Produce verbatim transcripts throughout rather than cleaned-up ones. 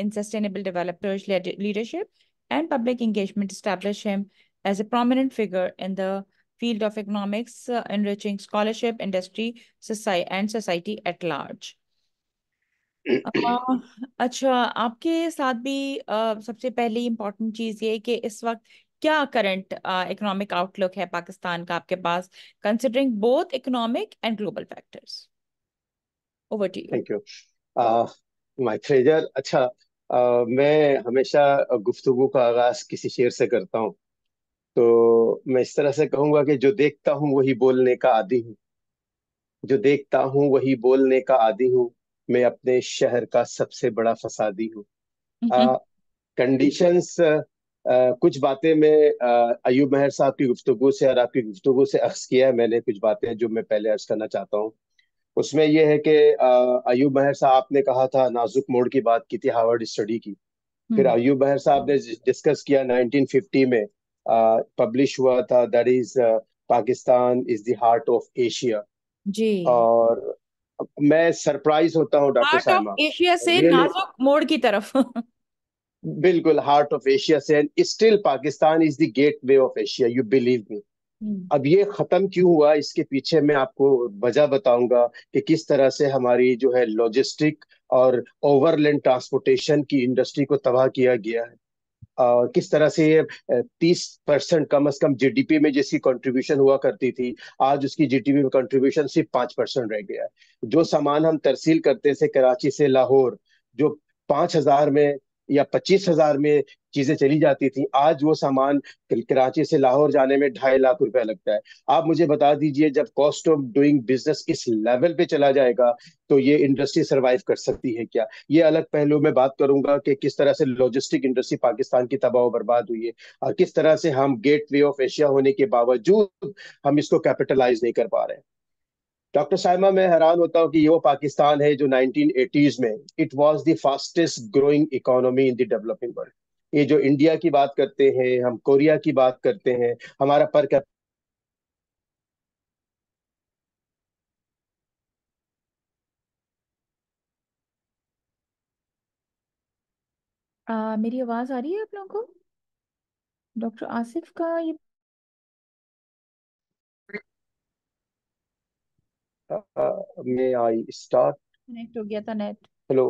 in sustainable developers leadership and public engagement established him as a prominent figure in the field of economics, uh, enriching scholarship, industry, society, and society at large. uh, अच्छा, आपके साथ भी uh, सबसे पहली important चीज़ ये कि इस वक्त क्या करंट इकोनॉमिक आउटलुक है पाकिस्तान का आपके पास, considering both economic and global factors. Over to you. Thank you my treasure. अच्छा, uh, मैं हमेशा गुफ्तगू का आगाज किसी शेर से करता हूँ, तो मैं इस तरह से कहूंगा कि जो देखता हूँ वही बोलने का आदी हूँ, जो देखता हूँ वही बोलने का आदी हूँ, मैं अपने शहर का सबसे बड़ा फसादी हूँ. कंडीशंस Uh, कुछ बातें मैं uh, अयूब मेहर साहब की गुफ्तगू से और आपकी गुफ्तगू से अक्स किया है मैंने. कुछ बातें जो मैं पहले अर्ज करना चाहता हूँ उसमें यह है कि uh, अयूब मेहर साहब आपने कहा था, नाजुक मोड़ की बात की थी, हार्वर्ड स्टडी की. फिर अयूब मेहर साहब ने डिस्कस किया नाइनटीन फिफ्टी में पब्लिश uh, हुआ था, that is Pakistan is the heart of Asia ji. और मैं सरप्राइज होता हूँ डॉक्टर साहिबा, एशिया से नाजुक मोड़ की तरफ. बिल्कुल, हार्ट ऑफ एशिया से. And still Pakistan is the gateway of Asia, you believe me. अब ये खत्म क्यों हुआ, इसके पीछे मैं आपको वजह बताऊंगा कि किस तरह से हमारी जो है लॉजिस्टिक और ओवरलैंड ट्रांसपोर्टेशन की इंडस्ट्री को तबाह किया गया है. Uh, किस तरह से ये तीस परसेंट कम अज कम जीडीपी में जिसकी कंट्रीब्यूशन हुआ करती थी, आज उसकी जीडीपी में कंट्रीब्यूशन सिर्फ पांच परसेंट रह गया है. जो सामान हम तरसील करते थे कराची से लाहौर, जो पांच हजार में या पच्चीस हजार में चीजें चली जाती थी, आज वो सामान कराची से लाहौर जाने में ढाई लाख रुपया लगता है. आप मुझे बता दीजिए जब कॉस्ट ऑफ डूइंग बिजनेस इस लेवल पे चला जाएगा तो ये इंडस्ट्री सरवाइव कर सकती है क्या? ये अलग पहलू में बात करूंगा कि किस तरह से लॉजिस्टिक इंडस्ट्री पाकिस्तान की तबाह व बर्बाद हुई है और किस तरह से हम गेटवे ऑफ एशिया होने के बावजूद हम इसको कैपिटलाइज नहीं कर पा रहे हैं. डॉक्टर साइमा, मैं हैरान होता हूँ कि ये वो पाकिस्तान है जो नाइनटीन एटीज़ में it was the fastest growing economy in the developing world. ये जो इंडिया की बात करते हैं हम, कोरिया की बात करते हैं, हमारा पर कैपिटा आ, मेरी आवाज आ रही है आप लोगों को? डॉक्टर आसिफ का ये में आई स्टार्ट कनेक्ट हो गया था नेट. हेलो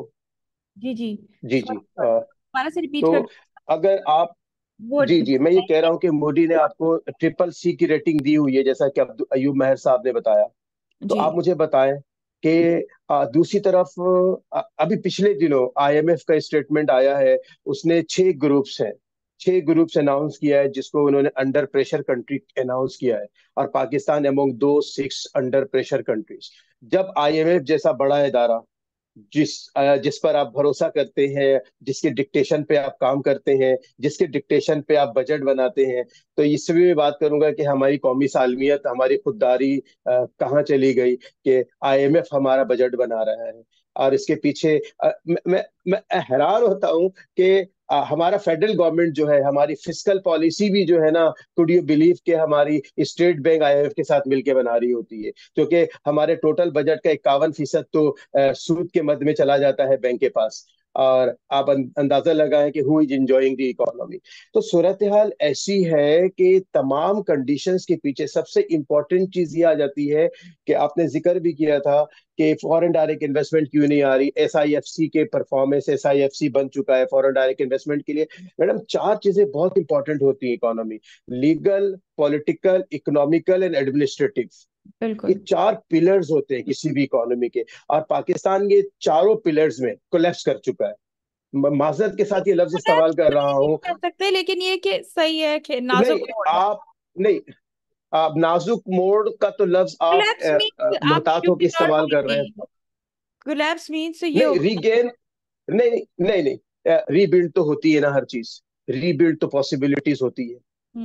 जी जी जी जी दोबारा से रिपीट कर. अगर आप जी जी मैं ये कह रहा हूँ कि मोदी ने आपको ट्रिपल सी की रेटिंग दी हुई है जैसा कि अब्दुल अयूब मेहर साहब ने बताया, तो आप मुझे बताएं कि दूसरी तरफ अभी पिछले दिनों आईएमएफ का स्टेटमेंट आया है, उसने छह ग्रुप्स हैं, छह ग्रुप्स अनाउंस किया है जिसको उन्होंने अंडर प्रेशर कंट्री अनाउंस किया है और पाकिस्तान अमोंग दो सिक्स अंडर प्रेशर कंट्रीज. जब आईएमएफ जैसा बड़ा इदारा जिस जिस पर आप भरोसा करते हैं, जिसके डिक्टेशन पे आप काम करते हैं, जिसके डिक्टेशन पे आप बजट बनाते हैं, तो इससे भी मैं बात करूंगा कि हमारी कौमी सालमियत, हमारी खुददारी कहाँ चली गई कि आईएमएफ हमारा बजट बना रहा है. और इसके पीछे आ, मैं मैं हैरान होता हूँ कि आ, हमारा फेडरल गवर्नमेंट जो है, हमारी फिस्कल पॉलिसी भी जो है ना, कुड यू बिलीव के हमारी स्टेट बैंक आईएमएफ के साथ मिलकर बना रही होती है, क्योंकि हमारे टोटल बजट का इक्यावन फीसद तो आ, सूद के मद में चला जाता है बैंक के पास. और आप अंदाजा लगाएं कि who is enjoying the economy. तो सूरत हाल ऐसी है कि तमाम कंडीशंस के पीछे सबसे इम्पोर्टेंट चीज ये आ जाती है कि आपने जिक्र भी किया था कि फॉरेन डायरेक्ट इन्वेस्टमेंट क्यों नहीं आ रही, एसआईएफसी के परफॉर्मेंस, एसआईएफसी बन चुका है फॉरेन डायरेक्ट इन्वेस्टमेंट के लिए. मैडम, चार चीजें बहुत इंपॉर्टेंट होती है economy, legal, political, economical and administrative. ये चार पिलर्स होते हैं किसी भी इकोनॉमी के, और पाकिस्तान ये चारों पिलर्स में कोलैप्स कर चुका है. माजरत के साथ ये लफ्ज इस्तेमाल कर रहा हूँ, लेकिन ये कि सही है कि नाजुक मोड़. आप नहीं, आप नाजुक मोड़ का तो लफ्ज आप मोहतात होकर इस्तेमाल कर रहे हैं. कोलैप्स मींस ये रीगेन. नहीं नहीं नहीं, रीबिल्ड तो होती है ना हर चीज, रीबिल्ड तो पॉसिबिलिटीज होती है,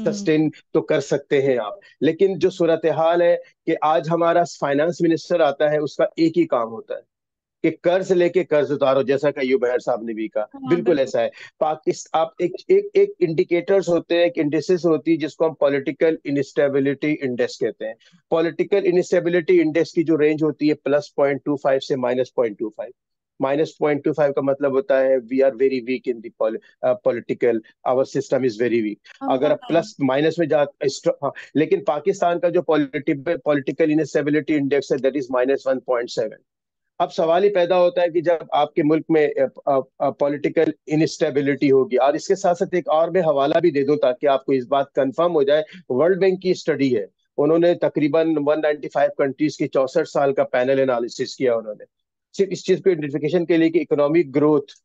सस्टेन तो कर सकते हैं आप. लेकिन जो सूरत हाल है कि आज हमारा फाइनेंस मिनिस्टर आता है, उसका एक ही काम होता है कि कर्ज लेके कर्ज उतारो, जैसा कि अयूब मेहर साहब ने भी कहा. बिल्कुल ऐसा है पाकिस्तान. आप एक एक एक इंडिकेटर्स होते हैं, एक इंडेक्स होती है जिसको हम पॉलिटिकल इनस्टेबिलिटी इंडेक्स कहते हैं. पॉलिटिकल इनस्टेबिलिटी इंडेक्स की जो रेंज होती है प्लस पॉइंट टू फाइव से minus point two five, minus point two five का मतलब होता है we are very weak in the political, our system is very weak. अगर आप प्लस माइनस में जाते, लेकिन पाकिस्तान का जो पॉलिटिकल इनस्टेबिलिटी इंडेक्स है that is minus one point seven. अब सवाल ही पैदा होता है कि जब आपके मुल्क में पॉलिटिकल इनस्टेबिलिटी होगी, और इसके साथ साथ एक और मैं हवाला भी दे दूं ताकि आपको इस बात कंफर्म हो जाए, वर्ल्ड बैंक की स्टडी है, उन्होंने तकरीबन एक सौ पचानवे कंट्रीज की चौसठ साल का पैनल एनालिसिस किया। उन्होंने सिर्फ इस चीज को आइडेंटिफिकेशन के लिए कि इकोनॉमिक ग्रोथ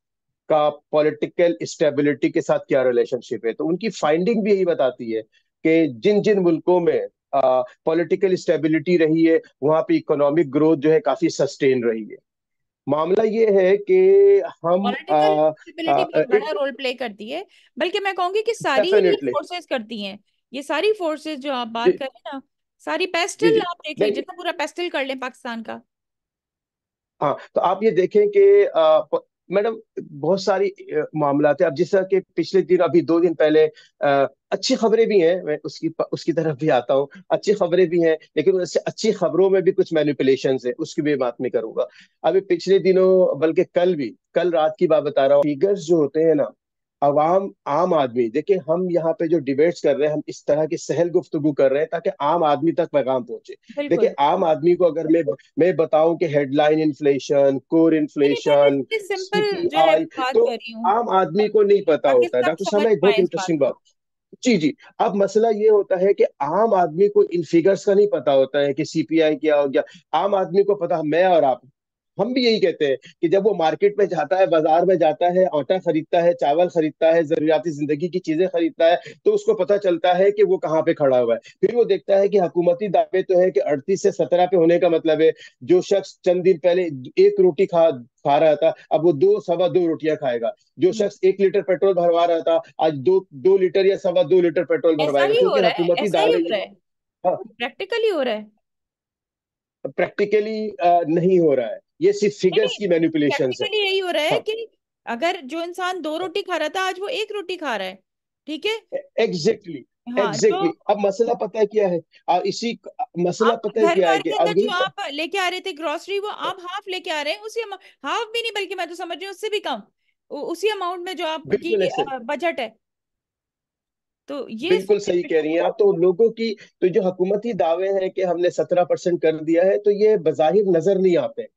का पॉलिटिकल स्टेबिलिटी के साथ क्या रिलेशनशिप है, तो उनकी फाइंडिंग भी यही बताती है कि जिन जिन मुल्कों में पॉलिटिकल uh, स्टेबिलिटी रही है वहां पे इकोनॉमिक ग्रोथ जो है काफी सस्टेन रही है। मामला ये है कि हम uh, uh, बड़ा रोल प्ले करती है, बल्कि मैं कहूंगी कि सारी फोर्सेस करती हैं। ये सारी फोर्सेस जो आप बात करें ना, सारी पेस्टल आप देख लीजिए, पूरा पेस्टल कर लें पाकिस्तान का। हाँ, तो आप ये देखें कि मैडम बहुत सारी मामला थे। अब जिस तरह के पिछले दिन, अभी दो दिन पहले आ, अच्छी खबरें भी हैं, मैं उसकी उसकी तरफ भी आता हूँ, अच्छी खबरें भी हैं, लेकिन उससे अच्छी खबरों में भी कुछ मैनिपुलेशंस है, उसकी भी बात मैं करूंगा। अभी पिछले दिनों, बल्कि कल भी, कल रात की बात बता रहा हूँ, फिगर्स जो होते हैं ना, आवाम आम आदमी, देखिए हम यहाँ पे जो डिबेट्स कर रहे हैं, हम इस तरह की सहल गुफ्तगू कर रहे हैं ताकि आम आदमी तक पैगाम पहुंचे। देखिए आम आदमी को अगर मैं मैं बताऊं कि headline inflation, core inflation, simple जो है बात कर रही हूं, आम आदमी को नहीं पता होता है। डॉक्टर साहब एक बहुत इंटरेस्टिंग बात, जी जी, अब मसला ये होता है कि आम आदमी को इन फिगर्स का नहीं पता होता है कि सीपीआई क्या हो गया। आम आदमी को पता, मैं और आप, हम भी यही कहते हैं कि जब वो मार्केट में जाता है, बाजार में जाता है, आटा खरीदता है, चावल खरीदता है, जरूरियाती जिंदगी की चीजें खरीदता है, तो उसको पता चलता है कि वो कहाँ पे खड़ा हुआ है। फिर वो देखता है कि हुकूमती दावे तो है कि अड़तीस से सत्रह पे होने का मतलब है जो शख्स चंद दिन पहले एक रोटी खा खा रहा था अब वो दो सवा दो रोटियां खाएगा, जो शख्स एक लीटर पेट्रोल भरवा रहा था आज दो दो लीटर या सवा दो लीटर पेट्रोल भरवाएगा, हुकूमती दावे। प्रैक्टिकली हो रहा है, प्रैक्टिकली नहीं हो रहा है, ये सिर्फ फिगर्स की मैनिपुलेशन है। यही हो रहा है हाँ। कि अगर जो इंसान दो रोटी खा रहा था आज वो एक रोटी खा रहा है, ठीक है, एग्जैक्टली एग्जैक्टली। अब मसला पता है क्या है, और इसी मसला पता है क्या है कि अगर जो आप लेके आ रहे थे ग्रोसरी, वो आप हाफ लेके आ रहे हैं, उसी हाफ भी नहीं बल्कि मैं तो समझ रही हूँ उससे भी कम, उसी अमाउंट में जो आपकी बजट है। तो ये बिल्कुल सही कह रही हैं आप। तो लोगों की, तो जो हुकूमती दावे हैं कि हमने सत्रह परसेंट कर दिया है, तो ये बज़ाहिर नजर नहीं आते।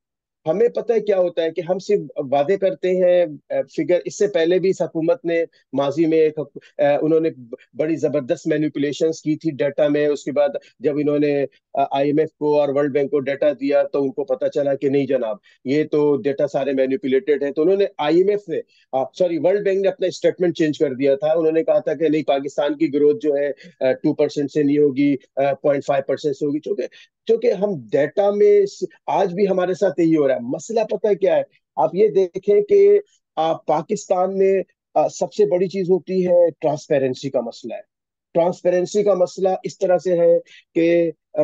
हमें पता है क्या होता है कि हम सिर्फ वादे करते हैं फिगर। इससे पहले भी इस हुकूमत ने माजी में एक, उन्होंने बड़ी जबरदस्त मैनिपुलेशंस की थी डाटा में। उसके बाद जब इन्होंने आईएमएफ को और वर्ल्ड बैंक को डाटा दिया तो उनको पता चला कि नहीं जनाब ये तो डाटा सारे मैनिपुलेटेड है, तो उन्होंने आईएमएफ ने सॉरी वर्ल्ड बैंक ने अपना स्टेटमेंट चेंज कर दिया था। उन्होंने कहा था कि नहीं पाकिस्तान की ग्रोथ जो है टू परसेंट से नहीं होगी, पॉइंट फाइव परसेंट से होगी। चूंकि क्योंकि हम डाटा में आज भी हमारे साथ यही हो रहा है। मसला पता है क्या है, आप ये देखें कि पाकिस्तान में आ, सबसे बड़ी चीज होती है ट्रांसपेरेंसी का मसला है। ट्रांसपेरेंसी का मसला इस तरह से है कि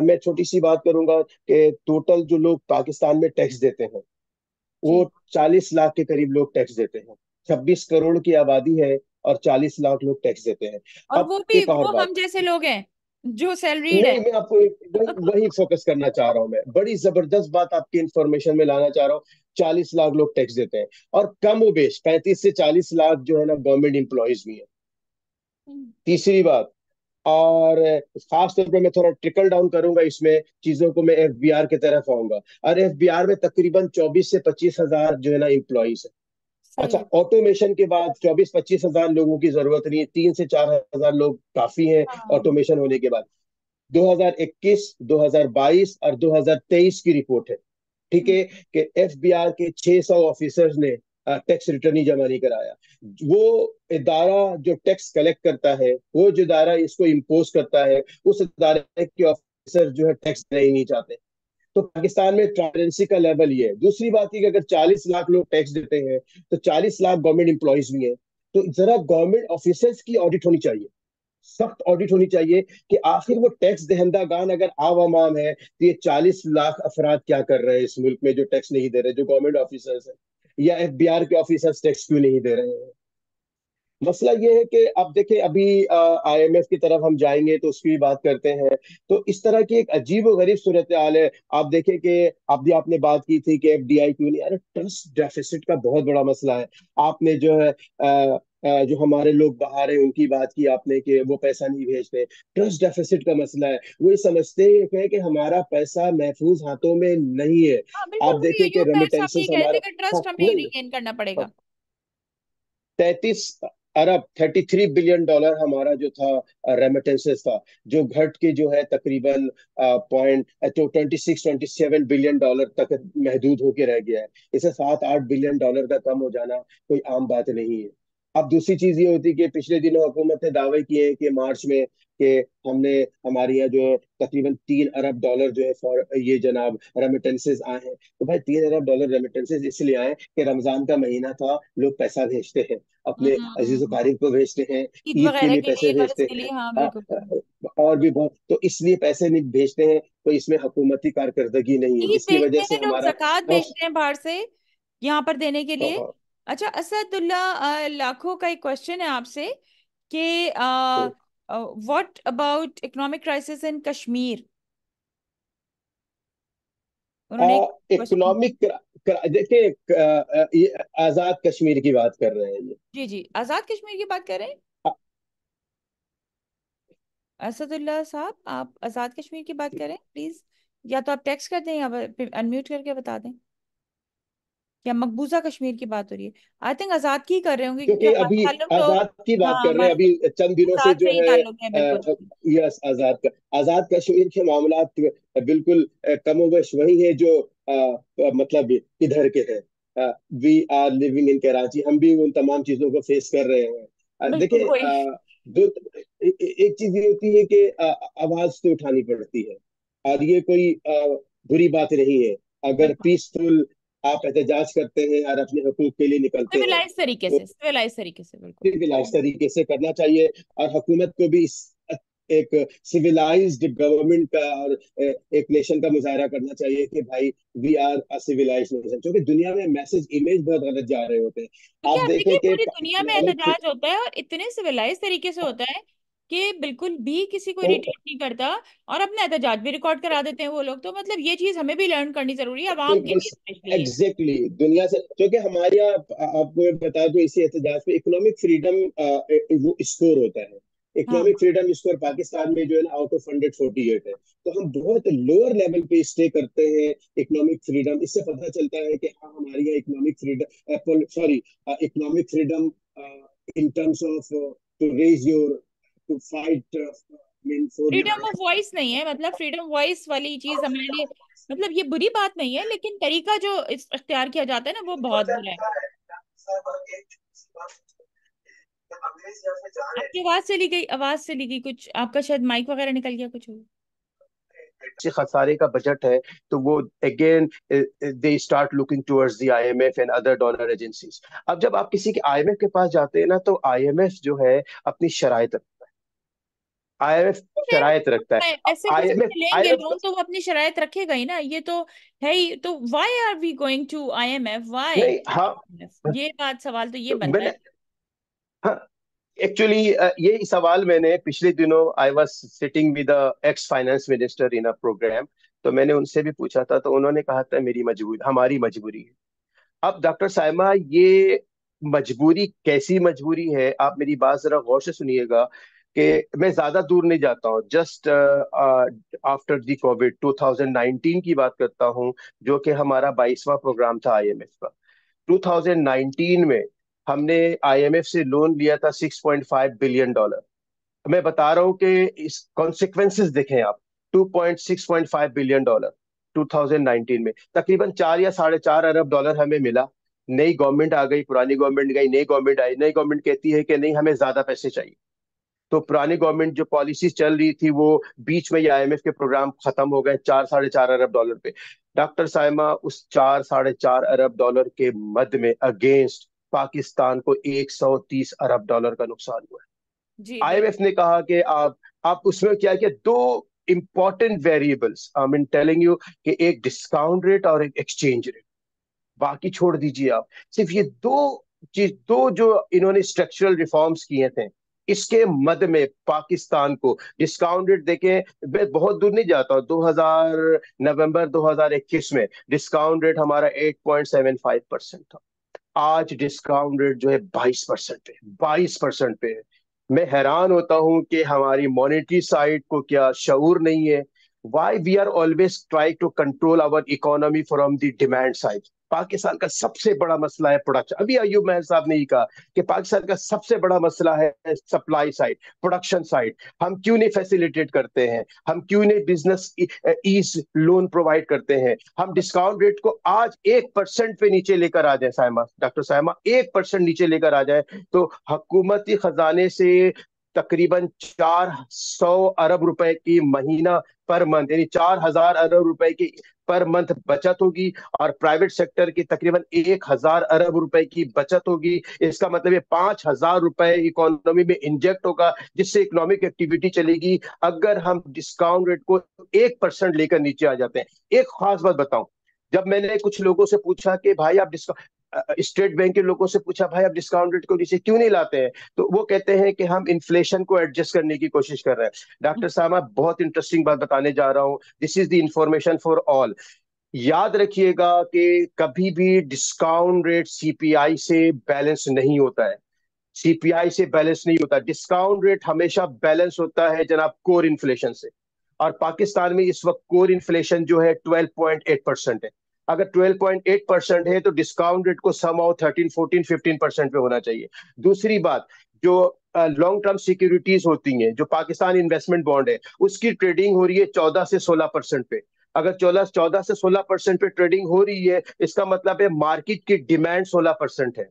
मैं छोटी सी बात करूंगा कि टोटल जो लोग पाकिस्तान में टैक्स देते हैं वो चालीस लाख के करीब लोग टैक्स देते हैं। छब्बीस करोड़ की आबादी है और चालीस लाख लोग टैक्स देते हैं, और वो भी वो हम जैसे लोग हैं जो सैलरीड है। मैं आपको वही फोकस करना चाह रहा हूँ, मैं बड़ी जबरदस्त बात आपकी इंफॉर्मेशन में लाना चाह रहा हूँ। चालीस लाख लोग टैक्स देते हैं और कम उबेश पैंतीस से चालीस लाख जो है ना गवर्नमेंट एम्प्लॉयज भी है। तीसरी बात, और खास तौर पे मैं थोड़ा ट्रिकल डाउन करूंगा इसमें चीजों को, मैं एफ बी आर की तरफ आऊंगा, और एफ बी आर में तकरीबन चौबीस से पच्चीस हजार जो है ना एम्प्लॉयज है। अच्छा, ऑटोमेशन के बाद चौबीस पच्चीस हजार लोगों की जरूरत नहीं है, तीन से चार हजार लोग काफी हैं ऑटोमेशन होने के बाद। दो हज़ार इक्कीस, दो हज़ार बाईस और दो हज़ार तेईस की रिपोर्ट है, ठीक है, कि एफबीआर के छह सौ ऑफिसर्स ने टैक्स रिटर्न ही जमा नहीं कराया। वो इदारा जो टैक्स कलेक्ट करता है, वो जो इदारा इसको इम्पोज करता है, उस इदारे के ऑफिसर जो है टैक्स नहीं, नहीं चाहते। तो पाकिस्तान में ट्रांसपेरेंसी का लेवल ये है। दूसरी बात ये कि अगर चालीस लाख लोग टैक्स देते हैं तो चालीस लाख गवर्नमेंट एम्प्लॉयज भी हैं, तो जरा गवर्नमेंट ऑफिसर्स की ऑडिट होनी चाहिए, सख्त ऑडिट होनी चाहिए कि आखिर वो टैक्स दहंदागान अगर आवाम है तो ये चालीस लाख अफराद क्या कर रहे हैं इस मुल्क में जो टैक्स नहीं दे रहे, जो गवर्नमेंट ऑफिसर्स है या एफ बी आर के ऑफिसर्स टैक्स क्यों नहीं दे रहे हैं। मसला ये है कि आप देखें अभी आईएमएफ की तरफ हम जाएंगे तो उसकी भी बात करते हैं, तो इस तरह की एक अजीब व गरीब सूरत हाल है। आप देखें कि अभी आपने बात की थी कि एफडीआई क्यों नहीं, अरे ट्रस्ट डेफिसिट का बहुत बड़ा मसला है। आपने जो है आ, जो हमारे लोग बाहर हैं उनकी बात की आपने कि वो पैसा नहीं भेजते, ट्रस्ट डेफिसिट का मसला है। वो ये समझते हैं कि हमारा पैसा महफूज हाथों में नहीं है। आप देखें कि रेमिटेंसेस हमारा ट्रस्ट हमें रिगेन करना पड़ेगा। तैतीस अरब थर्टी थ्री बिलियन डॉलर हमारा जो था रेमिटेंसेस था, जो घट के जो है तकरीबन पॉइंट तो twenty six twenty seven billion dollar तक महदूद होके रह गया है। इसे सात आठ बिलियन डॉलर का कम हो जाना कोई आम बात नहीं है। अब दूसरी चीज ये होती है कि पिछले दिनों हुकूमत ने दावे किए हैं कि मार्च में कि हमने हमारे यहाँ जो है तकरीबन तीन अरब डॉलर जो है फॉर ये जनाब रेमिटेंसेस आए हैं। तो भाई तीन अरब डॉलर रेमिटेंसेस इसलिए आए कि रमजान का महीना था, लोग पैसा भेजते हैं अपने अजीज वकारीब को भेजते हैं, ईद के लिए पैसे भेजते हैं और भी बहुत, तो इसलिए पैसे नहीं भेजते हैं। तो इसमें हुकूमती कारकर्दगी नहीं है जिसकी वजह से हमारा ज़कात भेजते हैं बाहर से यहाँ पर देने के लिए। अच्छा असदुल्ला लाखों का एक क्वेश्चन है आपसे कि what about economic crisis in Kashmir. उन्होंने इकोनॉमिक देखिए आजाद कश्मीर की बात कर रहे हैं ये। जी जी आजाद कश्मीर की बात कर रहे हैं असदुल्ला साहब, आप आजाद कश्मीर की बात करें प्लीज, या तो आप टेक्स्ट कर दें या अनम्यूट करके बता दें। क्या मकबूजा कश्मीर की बात हो रही है? आई थिंक आजाद की कर रहे होंगे क्योंकि अभी आजाद की बात कर रहे हैं अभी चंद दिनों से जो है। यस आजाद का आजाद कश्मीर के मामला बिल्कुल कमोबेश वही है जो आ, मतलब इधर के हैं। We are living in Karachi, हम भी उन तमाम चीजों को फेस कर रहे हैं। देखिए दो एक चीज ये होती है कि आवाज तो उठानी पड़ती है और ये कोई बुरी बात नहीं है। अगर पीसफुल आप एहतजाज करते हैं और अपने हकूक के लिए निकलते हैं सिविलाइज तरीके से, सिविलाइज तरीके से, बिल्कुल सिविलाइज तरीके से करना चाहिए। और हुकूमत को भी इस एक सिविलाइज्ड गवर्नमेंट का और एक नेशन का मुजाहरा करना चाहिए कि भाई we are a civilised nation, क्योंकि दुनिया में मैसेज इमेज बहुत गलत जा रहे होते हैं। आप देखें कि पूरी दुनिया में एहतजाज होता है और इतने सिविलाइज तरीके से होता है कि बिल्कुल भी किसी को इरिटेट नहीं करता और अपना एहतजाज भी रिकॉर्ड करा देते हैं वो लोग। तो मतलब ये चीज हमें भी लर्न करनी जरूरी है आवाम के लिए। एग्जैक्टली दुनिया से, क्योंकि हमारे यहाँ आपको बता दूं इसी एहतजाज पे इकोनॉमिक फ्रीडम वो स्कोर होता है। इकोनॉमिक फ्रीडम स्कोर पाकिस्तान में जो है ना out of hundred forty eight है, तो हम बहुत लोअर लेवल पे स्टे करते हैं इकोनॉमिक फ्रीडम। इससे पता चलता है कि हाँ हमारे यहाँ economic freedom sorry economic freedom in terms of to raise your to fight freedom of voice नहीं है। मतलब फ्रीडम वॉइस वाली चीज हमारे लिए मतलब ये बुरी बात नहीं है, लेकिन तरीका जो इस अख्तियार किया जाता है ना वो बहुत बुरा है। आपकी आवाज चली गई, आवाज चली गई कुछ, आपका शायद माइक वगैरह निकल गया कुछ हो। खसारे का बजट है तो वो again they start looking towards the IMF and other dollar agencies. अब जब आप किसी के आईएमएफ के पास जाते हैं ना तो आईएमएफ जो है अपनी शराइत रखता है, आईएमएफ शराइत रखता है, आईएमएफ लेंगे लोन तो वो अपनी शराइत रखेगा ही ना, ये तो है ही। तो why are we going to IMF why? हाँ ये बात सवाल तो ये बनता है। हाँ एक्चुअली ये सवाल मैंने पिछले दिनों I was sitting with the ex finance minister in a programme, तो मैंने उनसे भी पूछा था तो उन्होंने कहा था मेरी मजबूरी हमारी मजबूरी है। अब डॉक्टर साइमा ये मजबूरी कैसी मजबूरी है? आप मेरी बात जरा गौर से सुनिएगा कि मैं ज्यादा दूर नहीं जाता हूँ, just after the Covid two thousand nineteen की बात करता हूँ जो कि हमारा बाईसवां प्रोग्राम था आईएमएफ का। टू थाउज़ेंड नाइनटीन में हमने आईएमएफ से लोन लिया था six point five billion dollar. मैं बता रहा हूँ कि इस कॉन्सिक्वेंसेस देखें आप, two point six five billion dollar two thousand nineteen में तकरीबन चार या साढ़े चार अरब डॉलर हमें मिला। नई गवर्नमेंट आ गई, पुरानी गवर्नमेंट गई, नई गवर्नमेंट आई, नई गवर्नमेंट कहती है कि नहीं हमें ज्यादा पैसे चाहिए, तो पुरानी गवर्नमेंट जो पॉलिसी चल रही थी वो बीच में आईएमएफ के प्रोग्राम खत्म हो गए चार साढ़े चार अरब डॉलर पे। डॉक्टर साइमा उस चार साढ़े चार अरब डॉलर के मद में अगेंस्ट पाकिस्तान को एक सौ तीस अरब डॉलर का नुकसान हुआ। आईएमएफ ने कहा कि आप आप उसमें क्या क्या दो important variables I mean telling you कि एक डिस्काउंट रेट और एक एक्सचेंज रेट, बाकी छोड़ दीजिए आप, सिर्फ ये दो जिस दो जो इन्होंने स्ट्रक्चरल रिफॉर्म्स किए थे इसके मद में पाकिस्तान को डिस्काउंट रेट देखें, बहुत दूर नहीं जाता हूँ, दो हज़ार नवंबर दो हज़ार इक्कीस में डिस्काउंट रेट हमारा आठ पॉइंट सात पाँच परसेंट था, आज डिस्काउंट रेट जो है बाईस परसेंट पे बाईस परसेंट पे है। मैं हैरान होता हूं कि हमारी मॉनेटरी साइड को क्या शऊर नहीं है। Why we are always try to control our economy from the demand side. Pakistan का सबसे बड़ा मसला है प्रोडक्शन। अभी अयूब महल साहब ने ही कहा कि पाकिस्तान का सबसे बड़ा मसला है सप्लाई साइड, प्रोडक्शन साइड। हम क्यों नहीं फैसिलिटेट करते हैं, हम क्यों नहीं बिजनेस ईज लोन प्रोवाइड करते हैं, हम डिस्काउंट रेट को आज एक परसेंट पे नीचे लेकर आ जाए। सायमा, डॉक्टर सायमा, एक परसेंट नीचे लेकर आ जाए तो हुकूमती खजाने से तकरीबन चार सौ अरब रुपए की महीना पर मंथ यानी चार हजार अरब रुपए की पर मंथ बचत होगी और प्राइवेट सेक्टर की तकरीबन एक हजार अरब रुपए की बचत होगी। इसका मतलब है पांच हजार रुपए इकोनॉमी में इंजेक्ट होगा जिससे इकोनॉमिक एक्टिविटी चलेगी। अगर हम डिस्काउंट रेट को एक परसेंट लेकर नीचे आ जाते हैं। एक खास बात बताऊं, जब मैंने कुछ लोगों से पूछा कि भाई आप डिस्काउंट स्टेट बैंक के लोगों से पूछा भाई आप डिस्काउंट रेट को नीचे क्यों नहीं लाते हैं, तो वो कहते हैं कि हम इन्फ्लेशन को एडजस्ट करने की कोशिश कर रहे हैं। डॉक्टर साहब, आप बहुत इंटरेस्टिंग बात बताने जा रहा हूं। This is the information for all. याद रखिएगा कि कभी भी डिस्काउंट रेट सीपीआई से बैलेंस नहीं होता है, सीपीआई से बैलेंस नहीं होता। डिस्काउंट रेट हमेशा बैलेंस होता है जनाब कोर इन्फ्लेशन से, और पाकिस्तान में इस वक्त कोर इन्फ्लेशन जो है बारह पॉइंट आठ परसेंट है। अगर बारह पॉइंट आठ परसेंट है तो डिस्काउंट रेट को समहाउ तेरह, चौदह, पंद्रह परसेंट पे होना चाहिए। दूसरी बात, जो लॉन्ग टर्म सिक्योरिटीज होती हैं, जो पाकिस्तान इन्वेस्टमेंट बॉन्ड है, उसकी ट्रेडिंग हो रही है चौदह से सोलह परसेंट पे। अगर चौदह से सोलह परसेंट पे ट्रेडिंग हो रही है, इसका मतलब है मार्केट की डिमांड सोलह परसेंट है,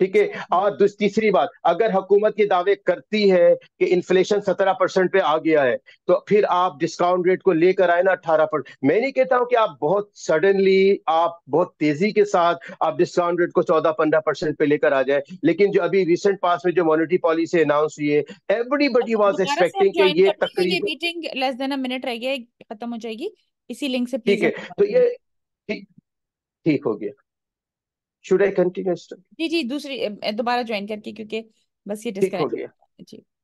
ठीक है। और तीसरी बात, अगर हुकूमत के दावे करती है कि इन्फ्लेशन सत्रह परसेंट पे आ गया है तो फिर आप डिस्काउंट रेट को लेकर आए ना अठारह परसेंट। मैं नहीं कहता हूं कि आप बहुत सडनली, आप बहुत तेजी के साथ आप डिस्काउंट रेट को चौदह पंद्रह परसेंट पे लेकर आ जाए, लेकिन जो अभी रिसेंट पास में जो मॉनेटरी पॉलिसी अनाउंस हुई है, एवरीबडी वाज एक्सपेक्टिंग कि ये तकरीबन meeting less than a minute रह गया खत्म हो जाएगी, इसी लिंक से ठीक है, तो ये ठीक हो गया। Should I continue? जी जी दूसरी दोबारा ज्वाइन करके, क्योंकि बस ये डिस्कस हो गया जी।